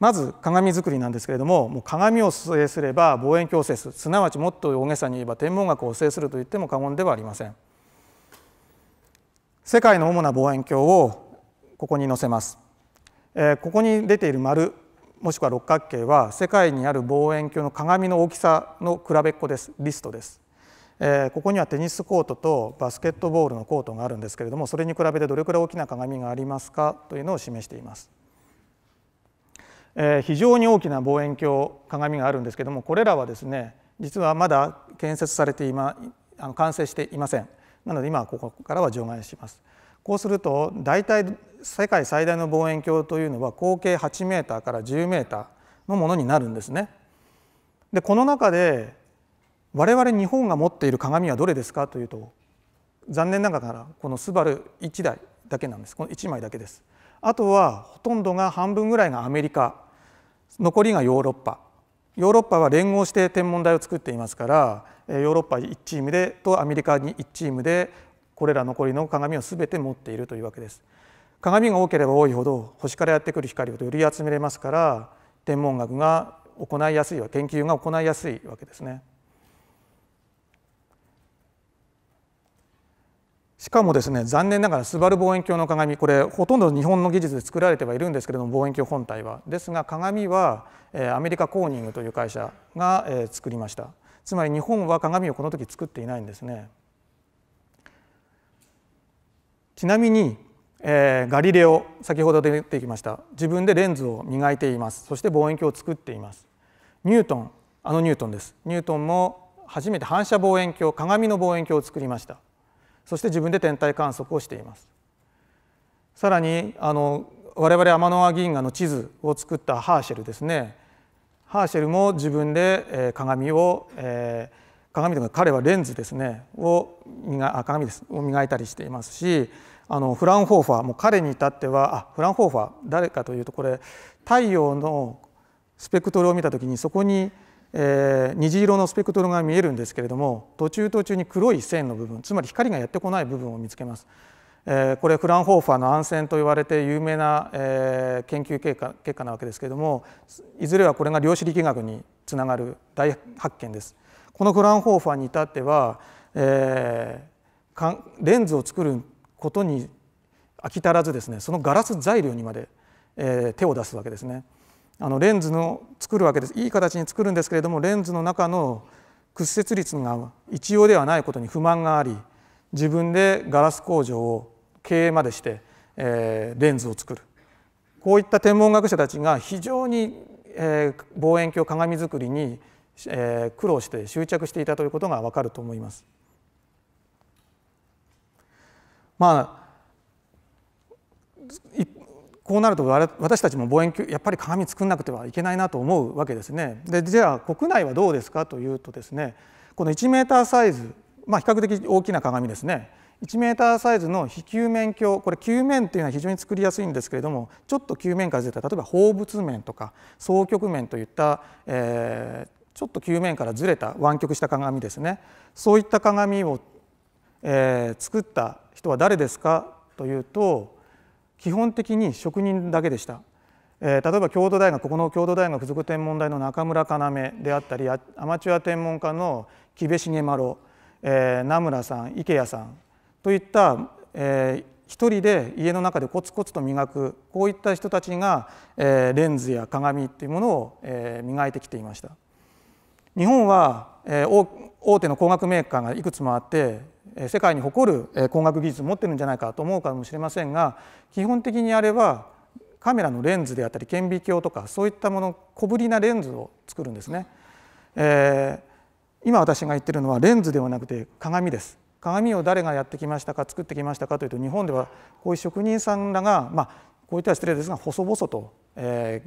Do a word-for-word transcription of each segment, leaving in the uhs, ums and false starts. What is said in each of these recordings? まず鏡作りなんですけれども、もう鏡を制すれば望遠鏡を制す、すなわちもっと大げさに言えば天文学を制すると言っても過言ではありません。世界の主な望遠鏡をここに載せます。えー、ここに出ている丸もしくは六角形は世界にある望遠鏡の鏡の大きさの比べっこです、リストです。えー、ここにはテニスコートとバスケットボールのコートがあるんですけれども、それに比べてどれくらい大きな鏡がありますかというのを示しています。えー、非常に大きな望遠鏡鏡があるんですけれども、これらはですね、実はまだ建設されていまあの完成していません。なので今ここからは除外します。こうすると大体世界最大の望遠鏡というのは口径はちメーターからじゅうメーターのものになるんですね。でこの中で我々日本が持っている鏡はどれですかというと、残念ながらこのスバルいちだいだけなんです。このいちまいだけです。あとはほとんどが半分ぐらいがアメリカ、残りがヨーロッパ。ヨーロッパは連合して天文台を作っていますから、ヨーロッパいちチームでとアメリカにいちチームでこれら残りの鏡を全て持っているというわけです。鏡が多ければ多いほど星からやってくる光をより集めれますから、天文学が行いやすい、研究が行いやすいわけですね。しかもですね、残念ながらスバル望遠鏡の鏡、これほとんど日本の技術で作られてはいるんですけれども、望遠鏡本体はですが、鏡はアメリカコーニングという会社が作りました。つまり日本は鏡をこの時作っていないんですね。ちなみに、えー、ガリレオ、先ほど出てきました、自分でレンズを磨いています。そして望遠鏡を作っています。ニュートン、あのニュートンです。ニュートンも初めて反射望遠鏡、鏡の望遠鏡を作りました。そして自分で天体観測をしています。さらにあの我々天の川銀河の地図を作ったハーシェルですね。ハーシェルも自分で、えー、鏡を、えー鏡とか彼はレンズですねを磨あ鏡ですを磨いたりしていますし、あのフランホーファーも彼に至っては、あフランホーファー誰かというと、これ太陽のスペクトルを見た時にそこに、えー、虹色のスペクトルが見えるんですけれども、途中途中に黒い線の部分、つまり光がやってこない部分を見つけます。えー、これフランホーファーの暗線と言われて有名な、えー、研究結果、結果なわけですけれども、いずれはこれが量子力学につながる大発見です。このフランホーファーに至っては、えー、レンズを作ることに飽き足らずですね、そのガラス材料にまで、えー、手を出すわけですね。あのレンズの作るわけです。いい形に作るんですけれども、レンズの中の屈折率が一様ではないことに不満があり、自分でガラス工場を経営までして、えー、レンズを作る。こういった天文学者たちが非常に、えー、望遠鏡鏡作りに苦労して執着していたということがわかると思います。まあこうなると私たちも望遠鏡やっぱり鏡作んなくてはいけないなと思うわけですね。でじゃあ国内はどうですかというとですね、このいちメーターサイズ、まあ、比較的大きな鏡ですね。いちメーターサイズの非球面鏡、これ球面というのは非常に作りやすいんですけれども、ちょっと球面からずれた例えば放物面とか双極面といった、えーちょっと球面からずれた湾曲した鏡ですね。そういった鏡を、えー、作った人は誰ですかというと、基本的に職人だけでした。えー、例えば京都大学、ここの京都大学附属天文台の中村要であったり、アマチュア天文家の木部茂麿、えー、名村さん、池谷さんといった、えー、一人で家の中でコツコツと磨く、こういった人たちが、えー、レンズや鏡っていうものを、えー、磨いてきていました。日本は大手の光学メーカーがいくつもあって世界に誇る光学技術を持ってるんじゃないかと思うかもしれませんが、基本的にあれはカメラのレンズであったり顕微鏡とかそういったもの、小ぶりなレンズを作るんですね。えー、今私が言ってるのはレンズではなくて鏡です。鏡を誰がやってきましたか、作ってきましたかというと、日本ではこういう職人さんらが、まあこういった失礼ですが細々と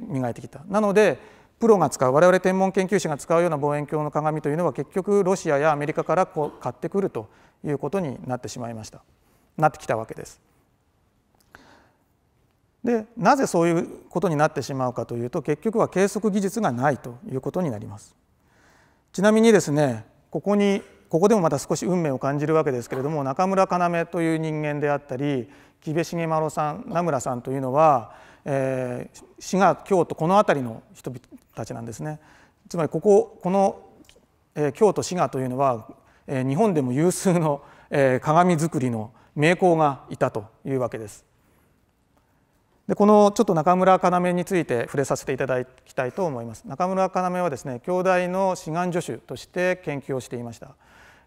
磨いてきた。なのでプロが使う、我々天文研究者が使うような望遠鏡の鏡というのは結局ロシアやアメリカからこう買ってくるということになってしまいました。なってきたわけです。で、なぜそういうことになってしまうかというと、結局は計測技術がないということになります。ちなみにですね、ここにここでもまた少し運命を感じるわけですけれども、中村要という人間であったり木部茂麿さん、名村さんというのは、えー、滋賀、京都、この辺りの人々たちなんですね。つまりここ、この、えー、京都、滋賀というのは、えー、日本でも有数の、えー、鏡作りの名工がいたというわけです。でこのちょっと中村要について触れさせていただきたいと思います。中村要はですね、京大の志願助手として研究をしていました。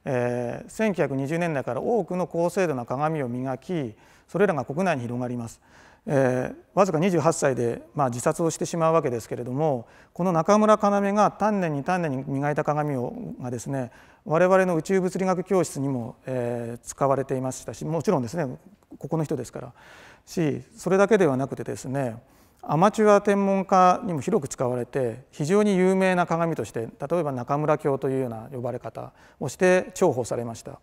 えー、せんきゅうひゃくにじゅうねんだいから多くの高精度な鏡を磨き、それらが国内に広がります。えー、わずかにじゅうはっさいで、まあ、自殺をしてしまうわけですけれども、この中村要が丹念に丹念に磨いた鏡をがですね、我々の宇宙物理学教室にも、えー、使われていましたし、もちろんですね、ここの人ですからし、それだけではなくてですね、アマチュア天文家にも広く使われて、非常に有名な鏡として、例えば中村鏡というような呼ばれ方をして重宝されました。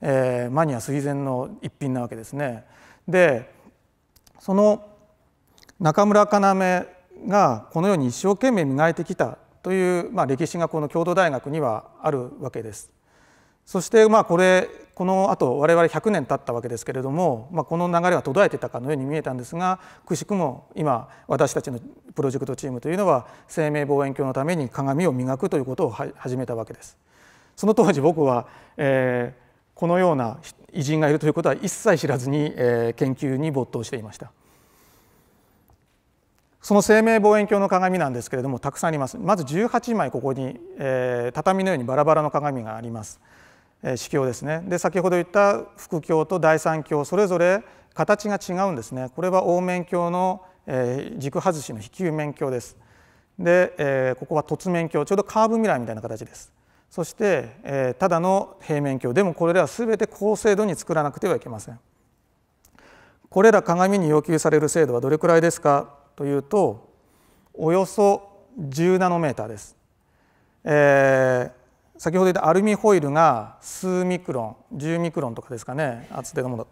えー、マニア垂涎の一品なわけですね。でその中村要がこのように一生懸命磨いてきたという、まあ、歴史がこの京都大学にはあるわけです。そしてまあこれこのあと我々ひゃくねん経ったわけですけれども、まあ、この流れは途絶えてたかのように見えたんですが、くしくも今私たちのプロジェクトチームというのは生命望遠鏡のために鏡を磨くということを始めたわけです。その当時僕は、えーこのような偉人がいるということは一切知らずに、えー、研究に没頭していました。その生命望遠鏡の鏡なんですけれども、たくさんあります。まずじゅうはちまいここに、えー、畳のようにバラバラの鏡があります。えー、視鏡ですね。で先ほど言った腹鏡と第三鏡、それぞれ形が違うんですね。これは凹面鏡の、えー、軸外しの非球面鏡です。で、えー、ここは凸面鏡、ちょうどカーブミラーみたいな形です。そして、えー、ただの平面鏡でも、これらは全て高精度に作らなくてはいけません。これら鏡に要求される精度はどれくらいですかというと、およそじゅうナノメーターです。えー、先ほど言ったアルミホイルが数ミクロン、じゅうミクロンとかですかね、厚手のもの、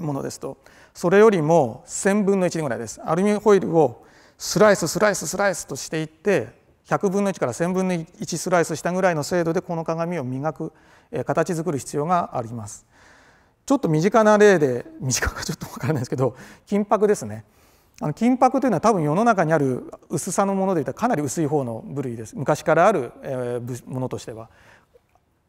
ものですと、それよりもせんぶんのいちぐらいです。アルミホイルをスライススライススライスとしていって、ひゃくぶんのいちからせんぶんのいちスライスしたぐらいの精度でこの鏡を磨く、えー、形作る必要があります。ちょっと身近な例で、身近かちょっと分からないですけど、金箔ですね。あの金箔というのは多分世の中にある薄さのものでいったらかなり薄い方の部類です。昔からある、えー、ものとしては。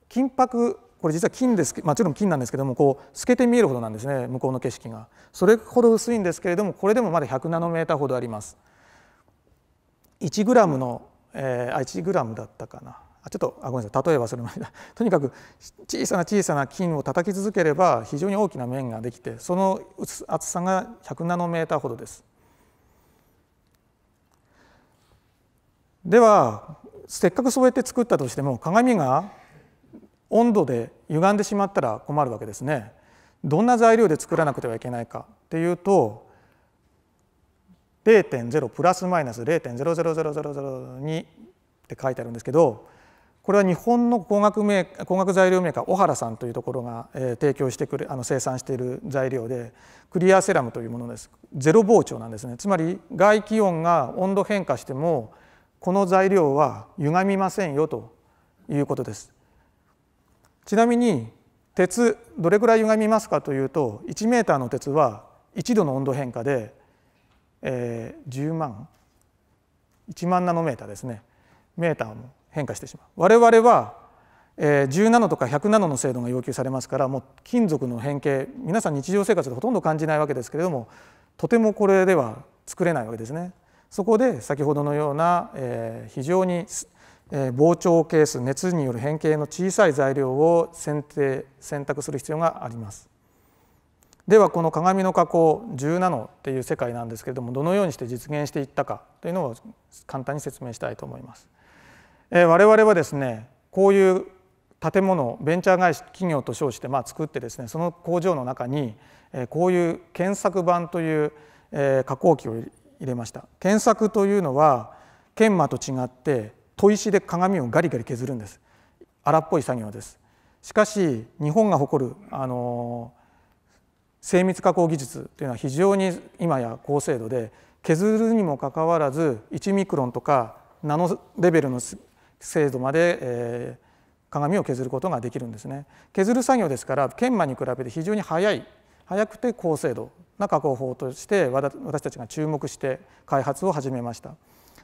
金箔、これ実は金です、まあ、もちろん金なんですけども、こう透けて見えるほどなんですね、向こうの景色が。それほど薄いんですけれども、これでもまだひゃくナノメーターほどあります。いちグラムのえー、あいちグラムだったかな、あちょっとあごめんなさい、例えばそれまでだとにかく小さな小さな金を叩き続ければ非常に大きな面ができて、その厚さがひゃくナノメーターほどです。ではせっかくそうやって作ったとしても、鏡が温度で歪んでしまったら困るわけですね。どんな材料で作らなくてはいけないかっていうと、れいてんゼロ プラスマイナス れいてんゼロゼロゼロゼロゼロに って書いてあるんですけど、これは日本の光学メー、光学材料メーカー小原さんというところが提供してくれ、あの生産している材料で、クリアセラムというものです。ゼロ膨張なんですね。つまり外気温が温度変化してもこの材料は歪みませんよということです。ちなみに鉄、どれくらい歪みますかというと、いちメーターの鉄はいちどの温度変化でえー、いちまんナノメーターですね、メーターも変化してしまう。我々は、えー、じゅうナノとかひゃくナノの精度が要求されますから、もう金属の変形、皆さん日常生活でほとんど感じないわけですけれども、とてもこれでは作れないわけですね。そこで先ほどのような、えー、非常に、えー、膨張係数、熱による変形の小さい材料を選定、選択する必要があります。ではこの鏡の加工じゅうナノっていう世界なんですけれども、どのようにして実現していったかというのを簡単に説明したいと思います。えー、我々はですね、こういう建物、ベンチャー会社企業と称してまあ作ってですね、その工場の中にこういう検索板という加工機を入れました。検索というのは研磨と違って砥石で鏡をガリガリ削るんです。荒っぽい作業です。しかし日本が誇るあのー精密加工技術というのは非常に今や高精度で、削るにもかかわらずいちミクロンとかナノレベルの精度まで、えー、鏡を削ることができるんですね。削る作業ですから研磨に比べて非常に早い、早くて高精度な加工法として私たちが注目して開発を始めました。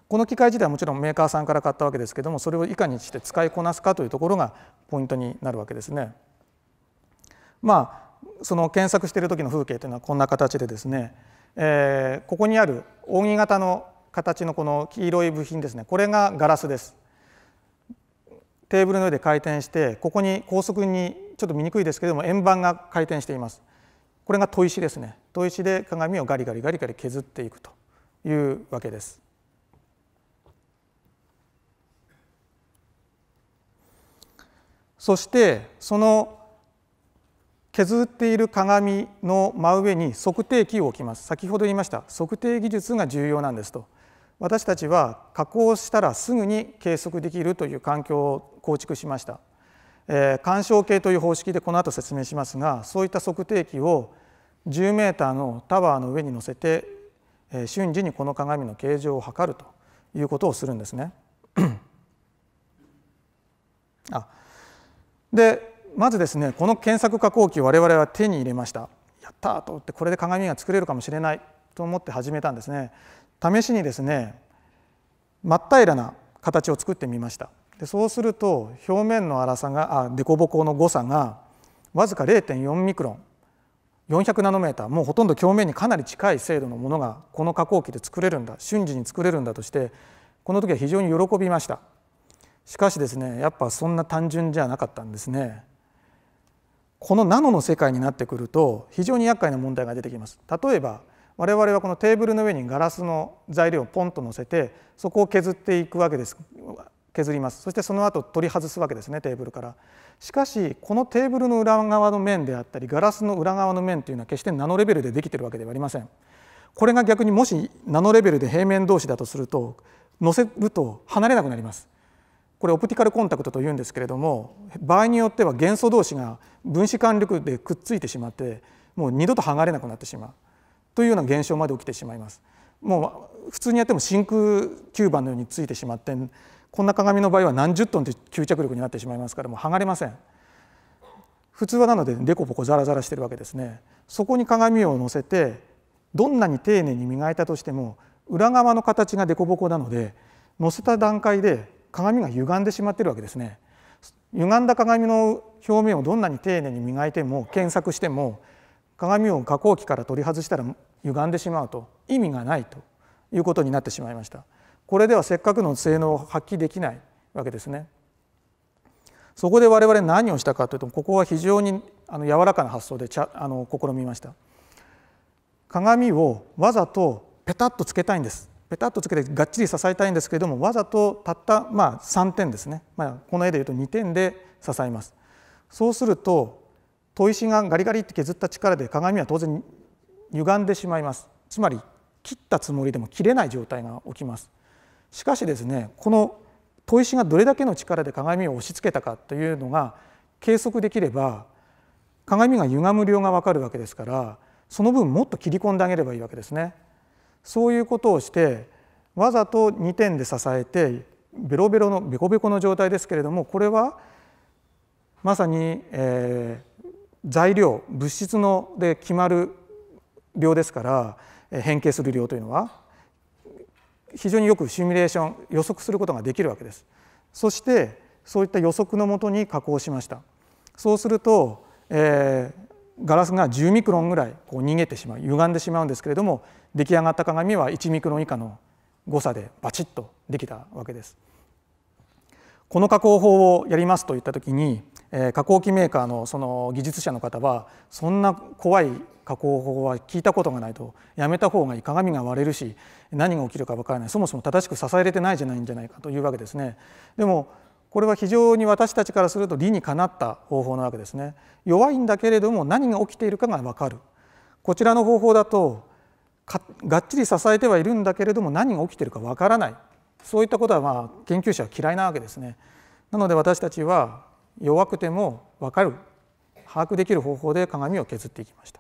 この機械自体はもちろんメーカーさんから買ったわけですけども、それをいかにして使いこなすかというところがポイントになるわけですね。まあその検索している時の風景というのはこんな形でですね、えー、ここにある扇形の形のこの黄色い部品ですね、これがガラスです。テーブルの上で回転して、ここに高速にちょっと見にくいですけども円盤が回転しています。これが砥石ですね。砥石で鏡をガリガリガリガリ削っていくというわけです。そしてその削っている鏡の真上に測定器を置きます。先ほど言いました測定技術が重要なんですと。私たちは加工したらすぐに計測できるという環境を構築しました。えー、干渉計という方式でこの後説明しますが、そういった測定器をじゅうメーターのタワーの上に乗せて、えー、瞬時にこの鏡の形状を測るということをするんですね。あでまずですね、この検索加工機を我々は手に入れました。やったーと思って、これで鏡が作れるかもしれないと思って始めたんですね。試しにですね、真っ平らな形を作ってみました。でそうすると表面の粗さがあ、凸凹の誤差がわずか れいてんよんミクロン、よんひゃくナノメーター、もうほとんど鏡面にかなり近い精度のものがこの加工機で作れるんだ、瞬時に作れるんだとして、この時は非常に喜びました。しかしですね、やっぱそんな単純じゃなかったんですね。このナノの世界になってくると非常に厄介な問題が出てきます。例えば我々はこのテーブルの上にガラスの材料をポンと乗せて、そこを削っていくわけです。削ります。そしてその後取り外すわけですね、テーブルから。しかしこのテーブルの裏側の面であったり、ガラスの裏側の面というのは決してナノレベルでできているわけではありません。これが逆にもしナノレベルで平面同士だとすると、乗せると離れなくなります。これオプティカルコンタクトというんですけれども、場合によっては元素同士が分子間力でくっついてしまって、もう二度と剥がれなくなってしまうというような現象まで起きてしまいます。もう普通にやっても真空吸盤のようについてしまって、こんな鏡の場合は何十トンという吸着力になってしまいますから、もう剥がれません。普通はなのでデコボコザラザラしてるわけですね。そこに鏡を乗せて、どんなに丁寧に磨いたとしても裏側の形がデコボコなので、乗せた段階で鏡が歪んでしまっているわけですね。歪んだ鏡の表面をどんなに丁寧に磨いても、検索しても、鏡を加工機から取り外したら歪んでしまうと意味がないということになってしまいました。これではせっかくの性能を発揮できないわけですね。そこで我々何をしたかというと、ここは非常に柔らかな発想で試みました。鏡をわざとペタッとつけたいんです。ペタッとつけてがっちり支えたいんですけれども、わざとたったまあさんてんですね、まあ、この絵でいうとにてんで支えます。そうすると砥石がガリガリって削った力で鏡は当然歪んでしまいます。つまり切ったつもりでも切れない状態が起きます。しかしですね、この砥石がどれだけの力で鏡を押し付けたかというのが計測できれば、鏡が歪む量が分かるわけですから、その分もっと切り込んであげればいいわけですね。そういうことをして、わざとにてんで支えてベロベロのベコベコの状態ですけれども、これはまさに、えー、材料物質ので決まる量ですから、変形する量というのは非常によくシミュレーション予測することができるわけです。そしてそういった予測のもとに加工しました。そうすると、えーガラスがじゅうミクロンぐらいこう逃げてしまう、歪んでしまうんですけれども、出来上がった鏡はいちミクロン以下の誤差でバチッとできたわけです。この加工法をやりますといった時に、加工機メーカーのその技術者の方は、そんな怖い加工法は聞いたことがないと、やめた方がいい、鏡が割れるし何が起きるか分からない、そもそも正しく支えれてないじゃないんじゃないかというわけですね。でもこれは非常に私たちからすると理にかなった方法なわけですね。弱いんだけれども何が起きているかが分かる。こちらの方法だとがっちり支えてはいるんだけれども何が起きているか分からない。そういったことはまあ研究者は嫌いなわけですね。なので私たちは弱くても分かる、把握できる方法で鏡を削っていきました。